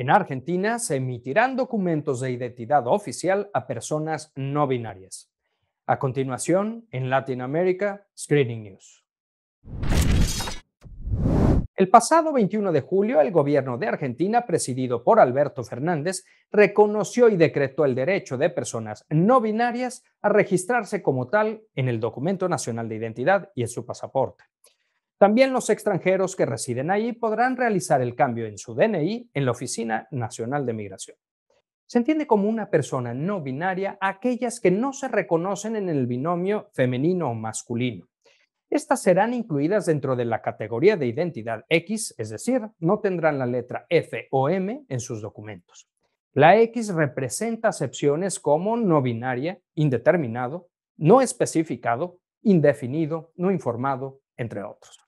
En Argentina se emitirán documentos de identidad oficial a personas no binarias. A continuación, en Latinoamérica, Screening News. El pasado 21 de julio, el gobierno de Argentina, presidido por Alberto Fernández, reconoció y decretó el derecho de personas no binarias a registrarse como tal en el Documento Nacional de Identidad y en su pasaporte. También los extranjeros que residen allí podrán realizar el cambio en su DNI en la Oficina Nacional de Migración. Se entiende como una persona no binaria a aquellas que no se reconocen en el binomio femenino o masculino. Estas serán incluidas dentro de la categoría de identidad X, es decir, no tendrán la letra F o M en sus documentos. La X representa acepciones como no binaria, indeterminado, no especificado, indefinido, no informado, entre otros.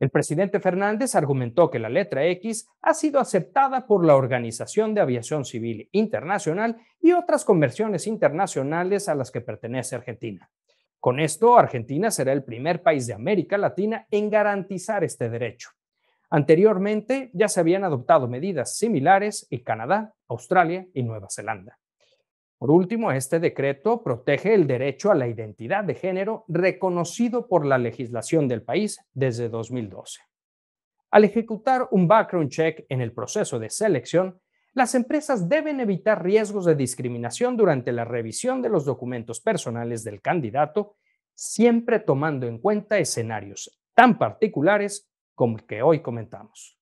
El presidente Fernández argumentó que la letra X ha sido aceptada por la Organización de Aviación Civil Internacional y otras convenciones internacionales a las que pertenece Argentina. Con esto, Argentina será el primer país de América Latina en garantizar este derecho. Anteriormente, ya se habían adoptado medidas similares en Canadá, Australia y Nueva Zelanda. Por último, este decreto protege el derecho a la identidad de género reconocido por la legislación del país desde 2012. Al ejecutar un background check en el proceso de selección, las empresas deben evitar riesgos de discriminación durante la revisión de los documentos personales del candidato, siempre tomando en cuenta escenarios tan particulares como el que hoy comentamos.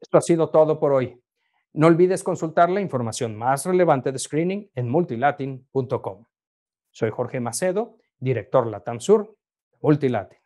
Esto ha sido todo por hoy. No olvides consultar la información más relevante de Screening en multilatin.com. Soy Jorge Macedo, director Latam Sur de Multilatin.